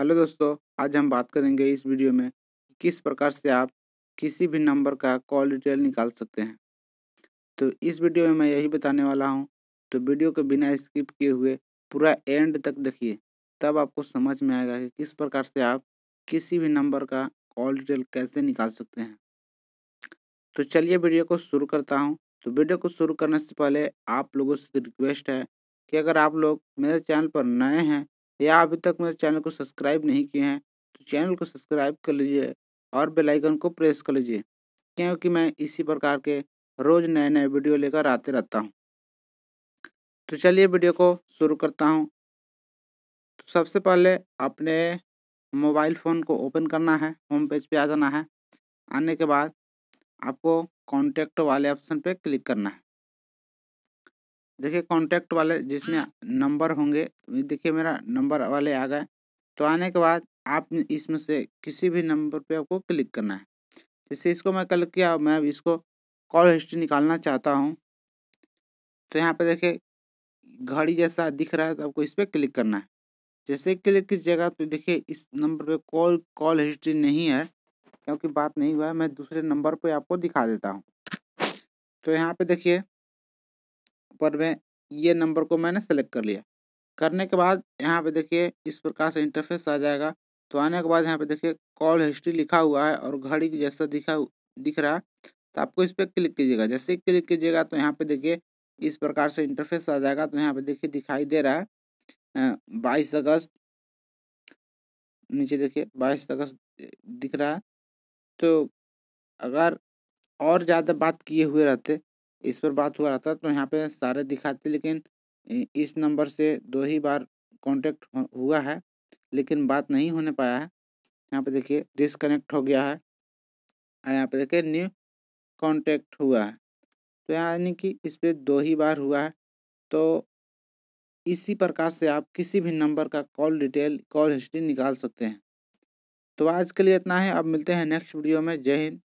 Hello दोस्तों, आज हम बात करेंगे इस वीडियो में किस प्रकार से आप किसी भी नंबर का कॉल डिटेल निकाल सकते हैं। तो इस वीडियो में मैं यही बताने वाला हूं, तो वीडियो को बिना स्किप किए हुए पूरा एंड तक देखिए, तब आपको समझ में आएगा कि किस प्रकार से आप किसी भी नंबर का कॉल डिटेल कैसे निकाल सकते हैं। तो चलिए वीडियो को शुरू करता हूँ। तो वीडियो को शुरू करने से पहले आप लोगों से रिक्वेस्ट है कि अगर आप लोग मेरे चैनल पर नए हैं या अभी तक मेरे चैनल को सब्सक्राइब नहीं किए हैं तो चैनल को सब्सक्राइब कर लीजिए और बेल आइकन को प्रेस कर लीजिए, क्योंकि मैं इसी प्रकार के रोज़ नए नए वीडियो लेकर आते रहता हूं। तो चलिए वीडियो को शुरू करता हूं। तो सबसे पहले अपने मोबाइल फ़ोन को ओपन करना है, होम पेज पे आ जाना है। आने के बाद आपको कॉन्टैक्ट वाले ऑप्शन पे क्लिक करना है। देखिए कॉन्टैक्ट वाले जिसमें नंबर होंगे, देखिए मेरा नंबर वाले आ गए। तो आने के बाद आप इसमें से किसी भी नंबर पे आपको क्लिक करना है। जैसे इसको मैं क्लिक किया, मैं अब इसको कॉल हिस्ट्री निकालना चाहता हूँ। तो यहाँ पे देखिए घड़ी जैसा दिख रहा है, तो आपको इस पर क्लिक करना है। जैसे क्लिक कीजिएगा तो देखिए इस नंबर पर कॉल हिस्ट्री नहीं है, क्योंकि बात नहीं हुआ है। मैं दूसरे नंबर पर आपको दिखा देता हूँ। तो यहाँ पर देखिए पर मैं ये नंबर को मैंने सेलेक्ट कर लिया। करने के बाद यहाँ पे देखिए इस प्रकार से इंटरफेस आ जाएगा। तो आने के बाद यहाँ पे देखिए कॉल हिस्ट्री लिखा हुआ है और घड़ी जैसा दिख रहा है, तो आपको इस पर क्लिक कीजिएगा। जैसे क्लिक कीजिएगा तो यहाँ पे देखिए इस प्रकार से इंटरफेस आ जाएगा। तो यहाँ पे देखिए दिखाई दे रहा है 22 अगस्त, नीचे देखिए 22 अगस्त दिख रहा है। तो अगर और ज़्यादा बात किए हुए रहते, इस पर बात हुआ रहता तो यहाँ पे सारे दिखाते, लेकिन इस नंबर से 2 ही बार कांटेक्ट हुआ है लेकिन बात नहीं होने पाया है। यहाँ पे देखिए डिसकनेक्ट हो गया है और यहाँ पे देखिए न्यू कांटेक्ट हुआ है। तो यानी कि इस पर 2 ही बार हुआ है। तो इसी प्रकार से आप किसी भी नंबर का कॉल हिस्ट्री निकाल सकते हैं। तो आज के लिए इतना है, अब मिलते हैं नेक्स्ट वीडियो में। जय हिंद।